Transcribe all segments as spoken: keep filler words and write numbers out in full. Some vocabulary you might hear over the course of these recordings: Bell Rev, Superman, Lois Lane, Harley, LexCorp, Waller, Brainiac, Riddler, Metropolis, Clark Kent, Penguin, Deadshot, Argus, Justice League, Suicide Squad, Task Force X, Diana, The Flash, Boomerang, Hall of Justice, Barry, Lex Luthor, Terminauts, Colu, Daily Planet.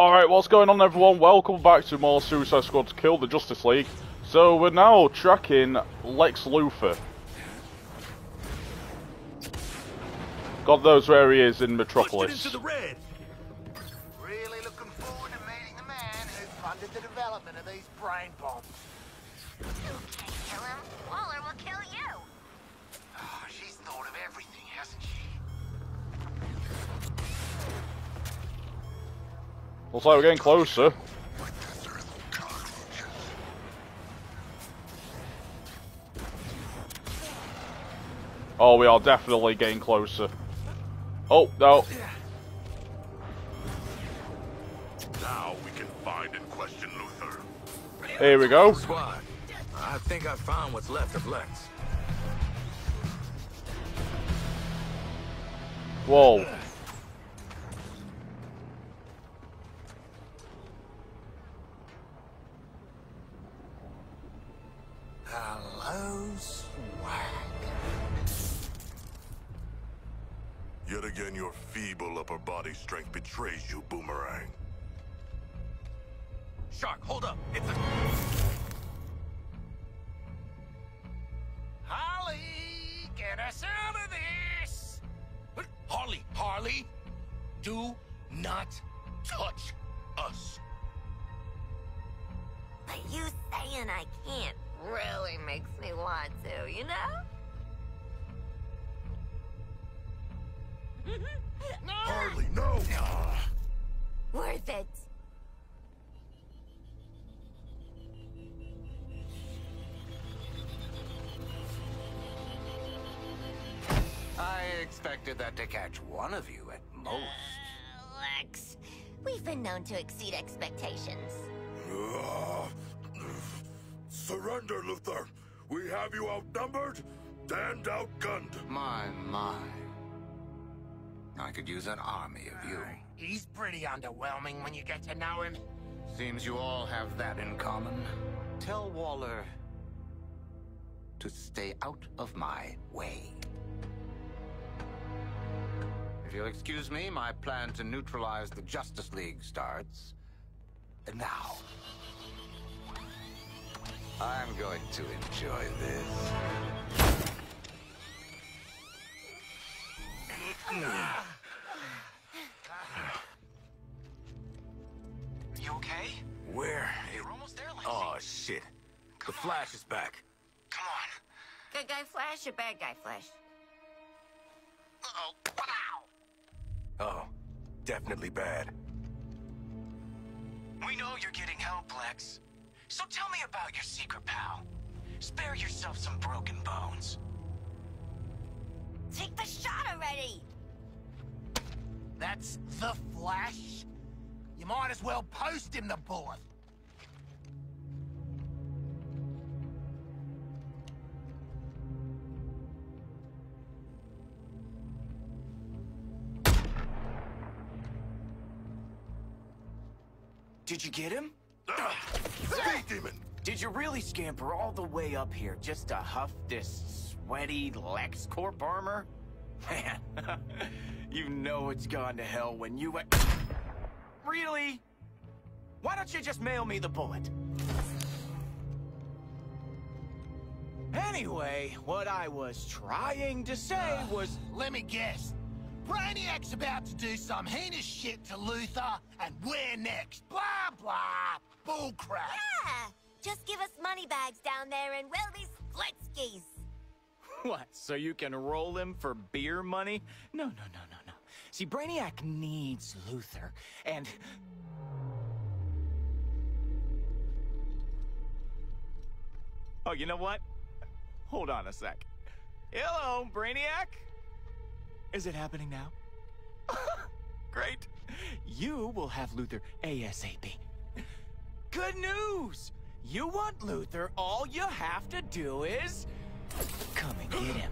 Alright, what's going on everyone? Welcome back to more Suicide Squad to Kill the Justice League. So we're now tracking Lex Luthor. God knows where he is in Metropolis. Really looking forward to meeting the man who funded the development of these brain bombs. You can't kill him. Waller will kill you. Oh, she's thought of everything, hasn't she? Looks like we're getting closer. Oh, we are definitely getting closer. Oh, no. Now we can find and question Luthor. Here we go. Squad. I think I found what's left of Lex. Whoa. Hello, swag. Yet again, your feeble upper body strength betrays you, Boomerang. Shark, hold up. It's a... Harley, get us out of this! But Harley, Harley, do not touch us. But you saying I can't really makes me want to, you know? No! Harley, no! Worth it. I expected that to catch one of you at most. Uh, Lex, we've been known to exceed expectations. Uh. Surrender, Luthor. We have you outnumbered and outgunned. My, my. I could use an army of you. He's pretty underwhelming when you get to know him. Seems you all have that in common. Tell Waller to stay out of my way. If you'll excuse me, my plan to neutralize the Justice League starts now. I'm going to enjoy this. You okay? Where? You're almost there, Lexi. Oh, shit. The Flash is back. Come on. Good guy Flash or bad guy Flash? Uh-oh. Wow. Oh, definitely bad. We know you're getting help, Lex. So tell me about your secret, pal. Spare yourself some broken bones. Take the shot already! That's the Flash? You might as well post him the bullet. Did you get him? Demon. Did you really scamper all the way up here just to huff this sweaty LexCorp armor? Man, you know it's gone to hell when you... Really? Why don't you just mail me the bullet? Anyway, what I was trying to say was... Let me guess. Brainiac's about to do some heinous shit to Luthor, and we're next. Blah, blah. Bullcrap. Yeah! Just give us money bags down there and we'll be split skis. What, so you can roll him for beer money? No, no, no, no, no. See, Brainiac needs Luthor, and... Oh, you know what? Hold on a sec. Hello, Brainiac? Is it happening now? Great. You will have Luthor ASAP. Good news! You want Luthor, all you have to do is... come and get him.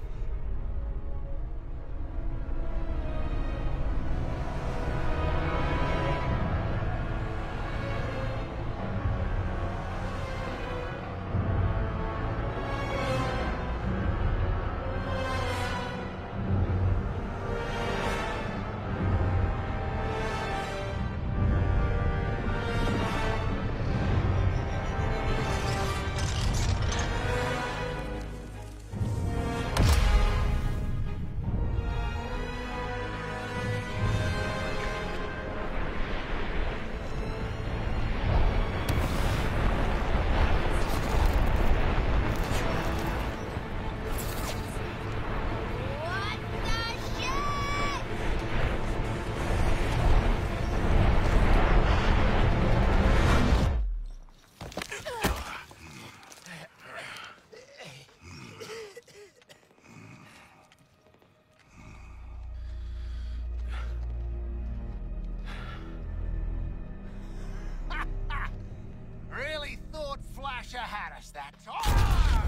Russia had us that time!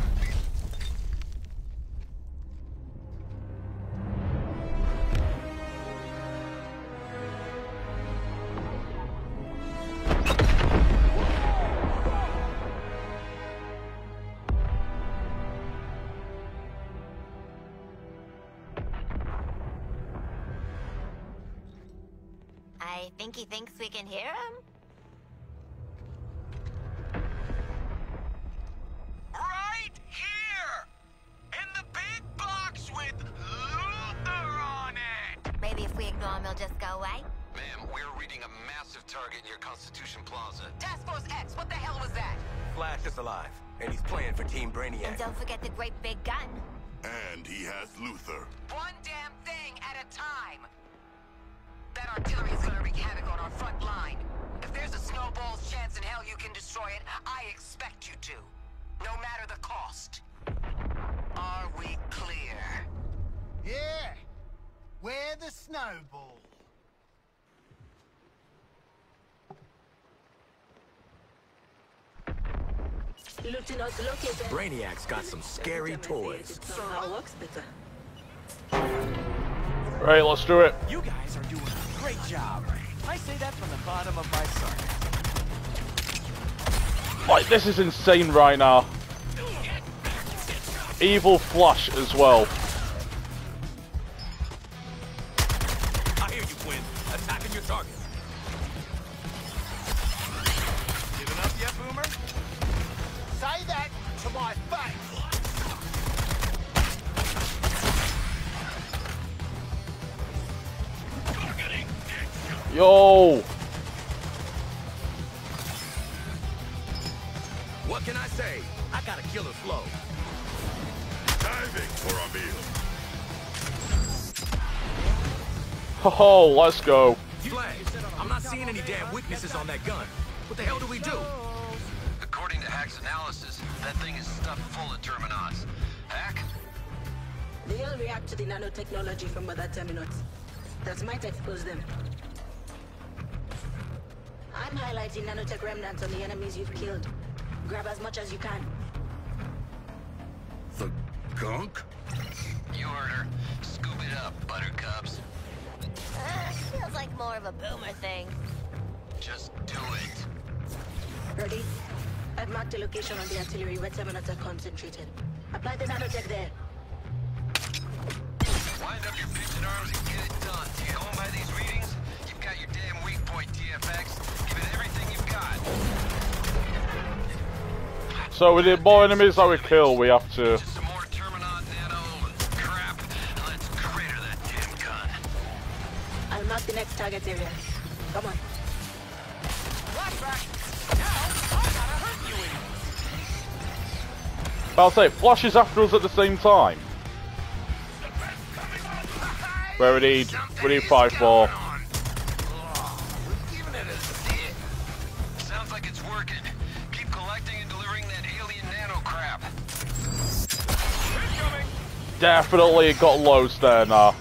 I think he thinks we can hear him. Just go away? Ma'am, we're reading a massive target near Constitution Plaza. Task Force X, what the hell was that? Flash is alive, and he's playing for Team Brainiac. And don't forget the great big gun. And he has Luthor. One damn thing at a time. That artillery's gonna wreak havoc on our front line. If there's a snowball's chance in hell you can destroy it, I expect you to. No matter the cost. Are we clear? Yeah! We're the snowball. Brainiac's got some scary toys. Right, let's do it. You guys are doing a great job. I say that from the bottom of my soul. Like, this is insane right now. Evil Flash as well. Yo! What can I say? I got a killer flow. Diving for a meal. Oh, let's go. Flag. I'm not seeing any damn weaknesses on that gun. What the hell do we do? According to Hack's analysis, that thing is stuffed full of Terminauts. Hack? They'll react to the nanotechnology from other Terminauts. That might expose them. I'm highlighting nanotech remnants on the enemies you've killed. Grab as much as you can. The gunk? You heard her. Scoop it up, buttercups. Uh, feels like more of a boomer thing. Just do it. Ready? I've marked a location on the artillery where Terminauts are concentrated. Apply the nanotech there. Wind up your pigeon arms and get it done. Do you go by these readings? You've got your damn weak point, T F X. So with the more enemies that we kill, we have to. Some more Terminaut nano crap. Let's crater that damn gun. I'll mark the next target area. Come on. I'll say, Flash is after us at the same time. Where we need, we need five more. Definitely got loads there now.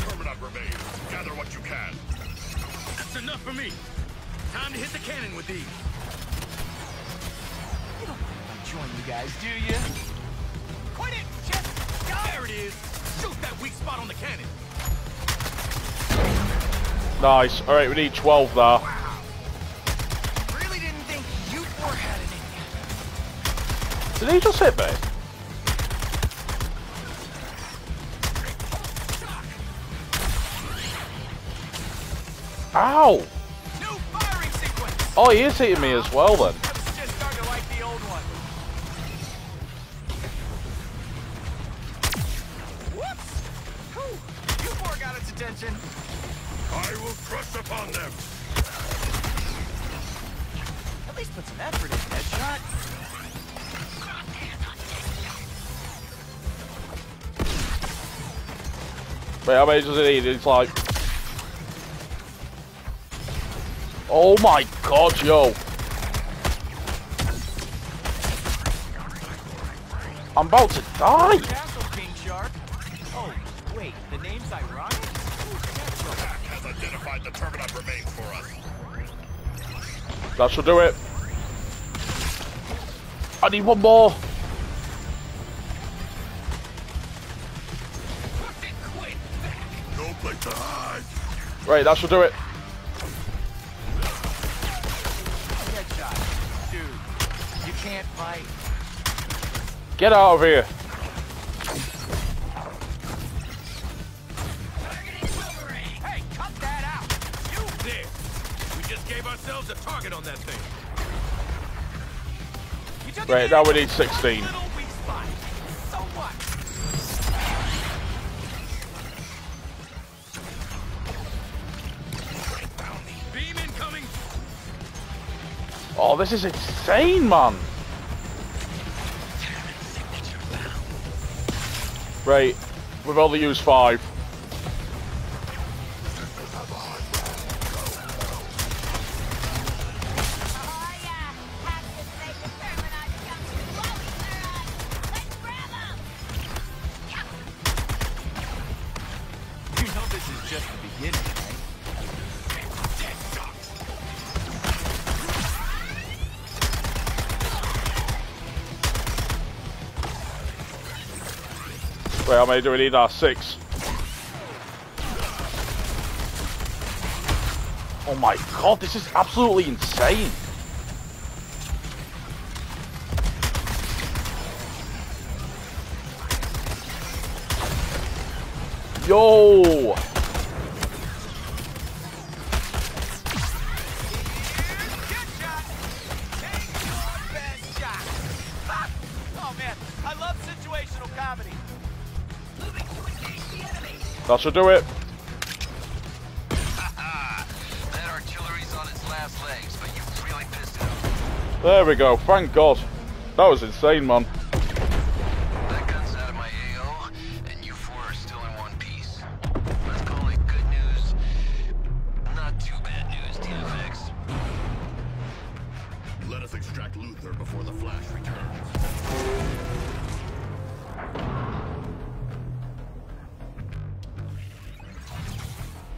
Terminal remains. Gather what you can. That's enough for me. Time to hit the cannon with these. You don't want to join you guys, do you? Quit it, Jeff! There it is. Shoot that weak spot on the cannon. Nice. All right, we need twelve there. Did he just hit me? Ow! Oh, he is hitting me as well then. How many does it need? It's like, oh my god, yo! I'm about to die. Oh, wait, the name's ironic? Jack has identified the Terminaut remains for us. That should do it. I need one more. Right, that should do it. Deadshot. Dude, you can't fight. Get out of here. Targeting Boomerang. Hey, cut that out. You there. We just gave ourselves a target on that thing. Right, now we need sixteen. Oh, this is insane, man! Right, we've only used five. Wait, how many do we need? Our six. Oh my god, this is absolutely insane. Yo! That should do it. That artillery's on its last legs, but you've really pissed it off. There we go. Thank God. That was insane, man. That gun's out of my A O, and you four are still in one piece. Let's call it good news, not too bad news, D F X. Let us extract Luthor before the Flash returns.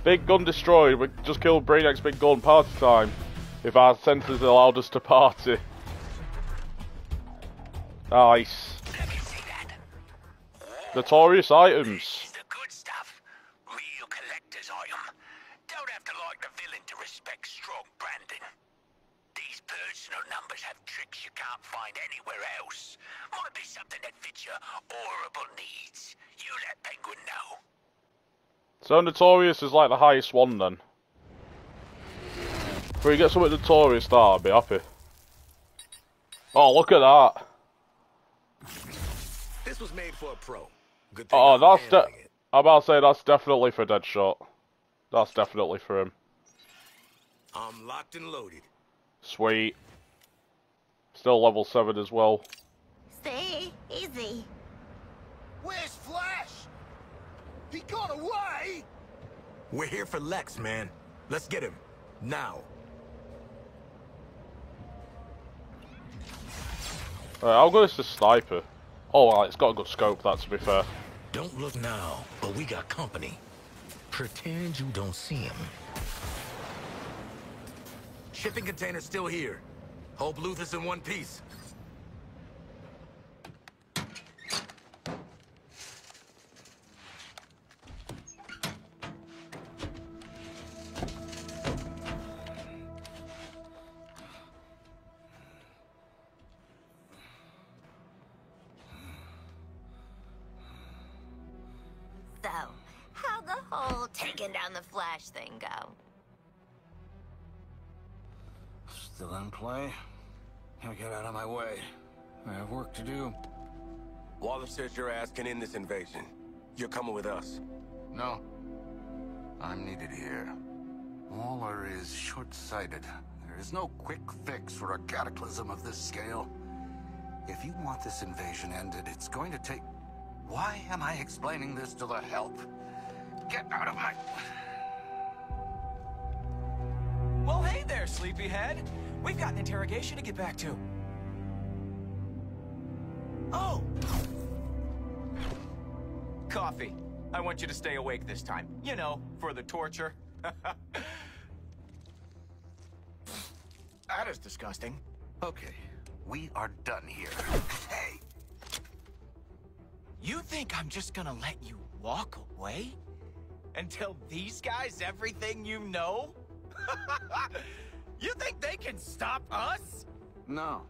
Big gun destroyed. We just killed Brainiac's big gun. Party time. If our senses allowed us to party. Nice. Let me see that. Notorious items. This is the good stuff. Real collector's item. Don't have to like the villain to respect strong branding. These personal numbers have tricks you can't find anywhere else. Might be something that fits your horrible needs. You let Penguin know. So Notorious is like the highest one then. If we get something Notorious, that I'd be happy. Oh, look at that. This was made for a pro. Good thing oh, that's de it. I'm about to say that's definitely for Deadshot. That's definitely for him. I'm locked and loaded. Sweet. Still level seven as well. Stay easy. Where's Flash? He got away! We're here for Lex, man. Let's get him. Now. Alright, I'll go with the sniper. Oh, well, it's got a good scope, that, to be fair. Don't look now, but we got company. Pretend you don't see him. Shipping container's still here. Hope Luthor's in one piece. Down the Flash thing go. Still in play? Now get out of my way. I have work to do. Waller says your ass can end this invasion. You're coming with us. No. I'm needed here. Waller is short-sighted. There is no quick fix for a cataclysm of this scale. If you want this invasion ended, it's going to take... Why am I explaining this to the help? Get out of my... Well, hey there, sleepyhead. We've got an interrogation to get back to. Oh! coffee. I want you to stay awake this time. You know, for the torture. That is disgusting. Okay, we are done here. Hey! You think I'm just gonna let you walk away? And tell these guys everything you know? You think they can stop us? No.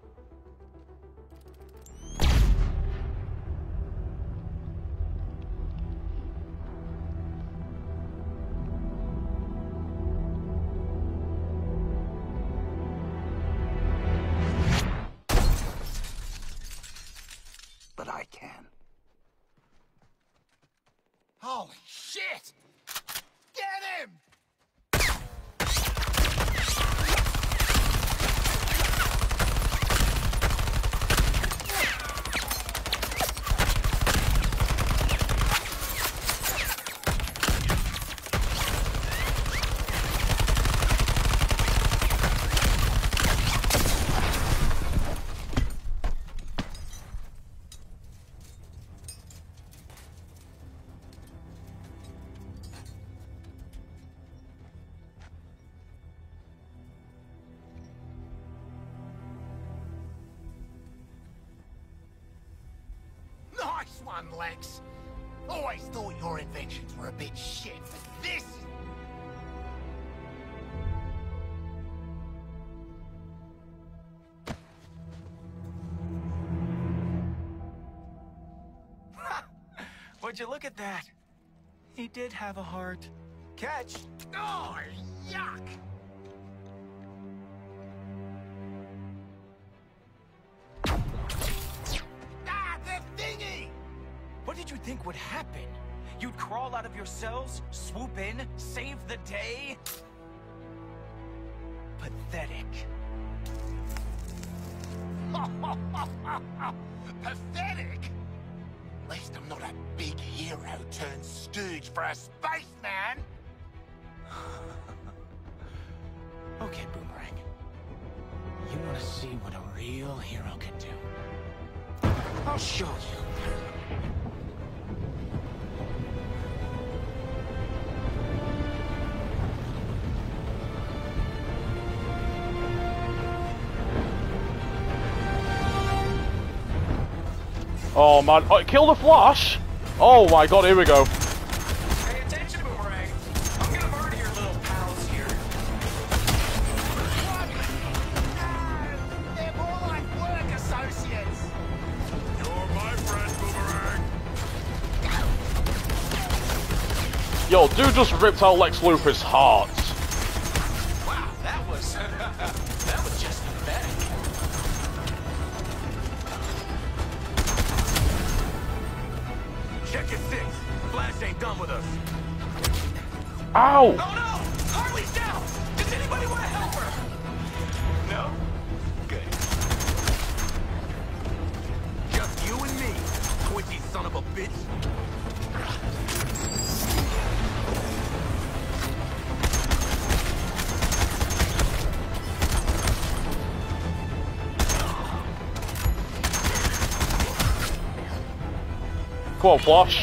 But I can. Holy shit! Get him! Lex. Always thought your inventions were a bit shit, but this... Would you look at that? He did have a heart. Catch! Oh, yuck! Think would happen? You'd crawl out of your cells, swoop in, save the day? Pathetic. Pathetic? At least I'm not a big hero turned stooge for a spaceman! Okay, Boomerang. You want to see what a real hero can do? I'll show you. Oh man, oh, kill the Flash! Oh my god, here we go. Pay attention, Boomerang. I'm gonna murder your little pals here. No, they're more like work associates. You're my friend, Boomerang. Yo, dude just ripped out Lex Luthor's heart. Wow, that was... that was just pathetic. Check your six. Flash ain't done with us. Ow! Oh no! Harley's down! Does anybody want to help her? No? Good. Just you and me, twitchy son of a bitch. Come on, Flash.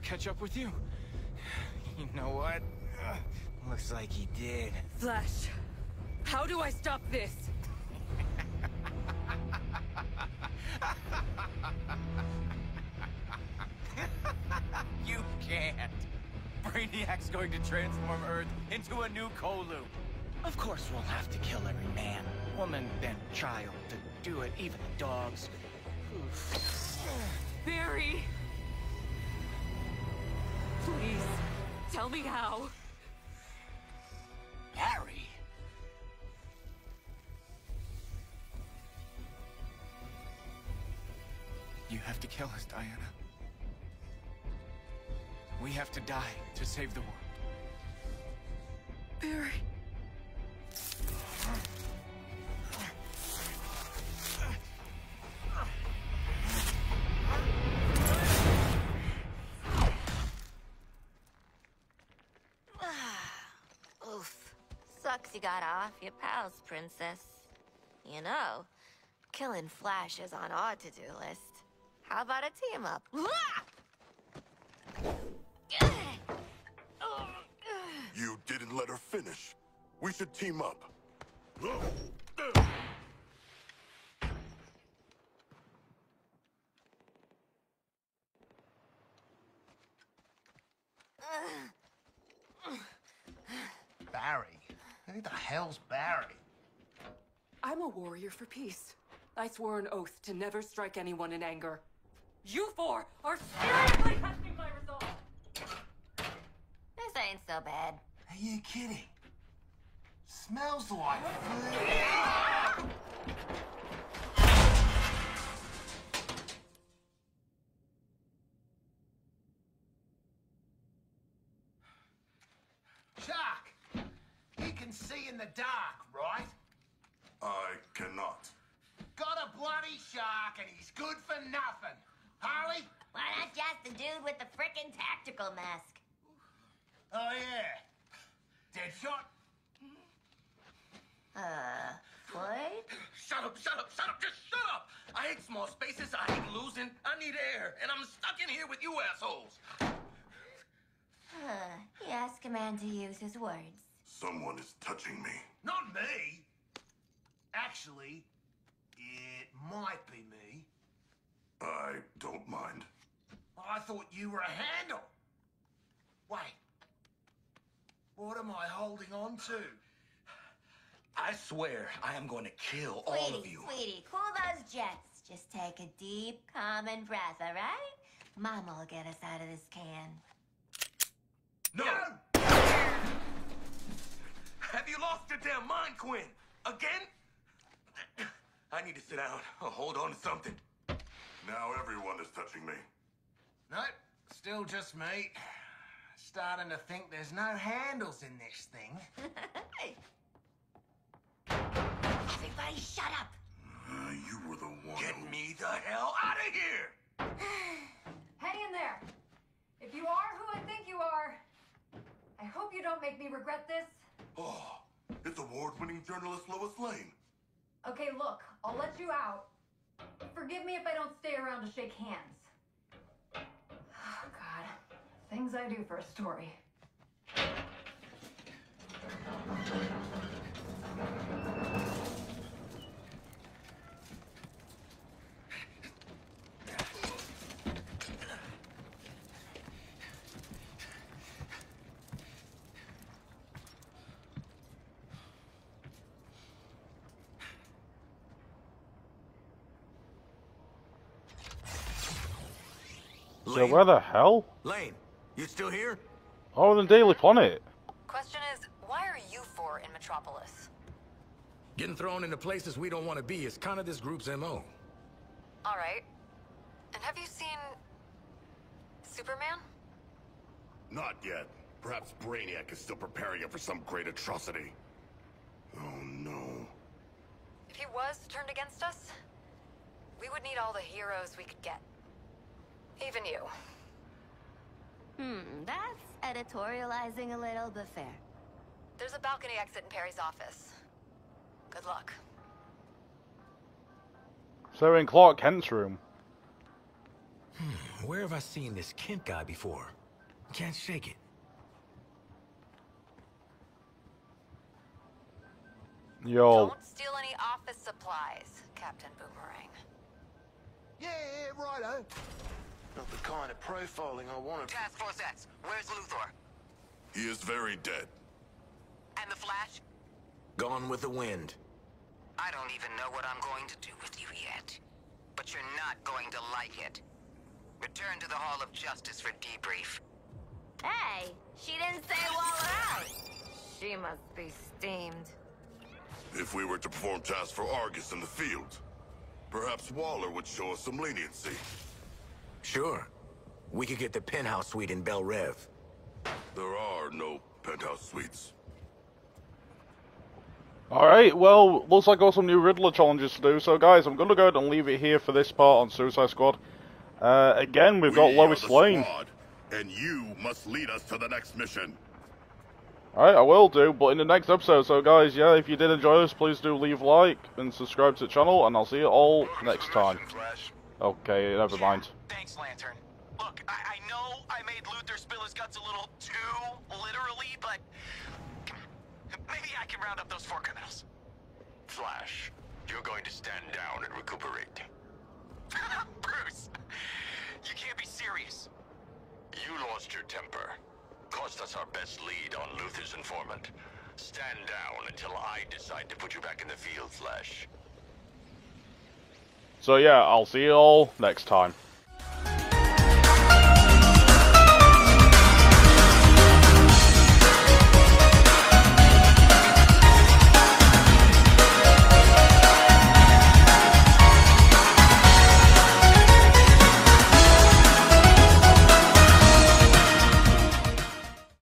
Catch up with you. You know what? Uh, looks like he did. Flash, how do I stop this? You can't. Brainiac's going to transform Earth into a new Colu. Of course we'll have to kill every man, woman than child to do it, even dogs. Oof. Barry! Please, tell me how. Barry? You have to kill us, Diana. We have to die to save the world. Barry... Oof. Sucks you got off your pals, Princess. You know, killing Flash is on our to-do list. How about a team-up? You didn't let her finish. We should team up. Barry? Who the hell's Barry? I'm a warrior for peace. I swore an oath to never strike anyone in anger. You four are seriously testing my resolve! This ain't so bad. Are you kidding? Smells like food. Chuck! You can see in the dark, right? I cannot. Got a bloody shark and he's good for nothing. Harley? Well, that's just the dude with the frickin' tactical mask. Oh, yeah. Deadshot? Uh, Floyd? Shut up, shut up, shut up, just shut up! I hate small spaces, I hate losing, I need air, and I'm stuck in here with you assholes. Huh. Yes, command to use his words. Someone is touching me. Not me! Actually, it might be me. I don't mind. I thought you were a handle. Wait. What am I holding on to? I swear I am going to kill sweetie, all of you. Sweetie, cool those jets. Just take a deep, calm and breath, all right? Mama will get us out of this can. No! No! Have you lost your damn mind, Quinn? Again? I need to sit down or hold on to something. Now everyone is touching me. Nope, still just me. Starting to think there's no handles in this thing. Everybody shut up! Uh, you were the one Get who... me the hell out of here! Hang in there. If you are who I think you are, I hope you don't make me regret this. Oh, it's award-winning journalist Lois Lane. Okay, look, I'll let you out. Forgive me if I don't stay around to shake hands. Oh, God. Things I do for a story. So where the hell? Lane, you still here? Oh, the Daily Planet. Question is, why are you four in Metropolis? Getting thrown into places we don't want to be is kind of this group's M O. All right. And have you seen Superman? Not yet. Perhaps Brainiac is still preparing him for some great atrocity. Oh no. If he was turned against us, we would need all the heroes we could get. Even you. Hmm, that's editorializing a little, but fair. There's a balcony exit in Perry's office. Good luck. So we're in Clark Kent's room. Hmm, where have I seen this Kent guy before? Can't shake it. Yo. Don't steal any office supplies, Captain Boomerang. Yeah, righto. Not the kind of profiling I wanted. Task Force X, where's Luthor? He is very dead. And the Flash? Gone with the wind. I don't even know what I'm going to do with you yet. But you're not going to like it. Return to the Hall of Justice for debrief. Hey, she didn't say Waller out. She must be steamed. If we were to perform tasks for Argus in the field, perhaps Waller would show us some leniency. Sure. We could get the penthouse suite in Bell Rev. There are no penthouse suites. Alright, well, looks like I've got some new Riddler challenges to do, so guys, I'm going to go ahead and leave it here for this part on Suicide Squad. Uh, again, we've we got Lois Lane. Squad, and you must lead us to the next mission. Alright, I will do, but in the next episode, so guys, yeah, if you did enjoy this, please do leave a like and subscribe to the channel, and I'll see you all next time. Okay, never mind. Thanks, Lantern. Look, I, I know I made Luthor spill his guts a little too literally, but maybe I can round up those four criminals. Flash, you're going to stand down and recuperate. Bruce, you can't be serious. You lost your temper. Cost us our best lead on Luthor's informant. Stand down until I decide to put you back in the field, Flash. So yeah, I'll see you all next time.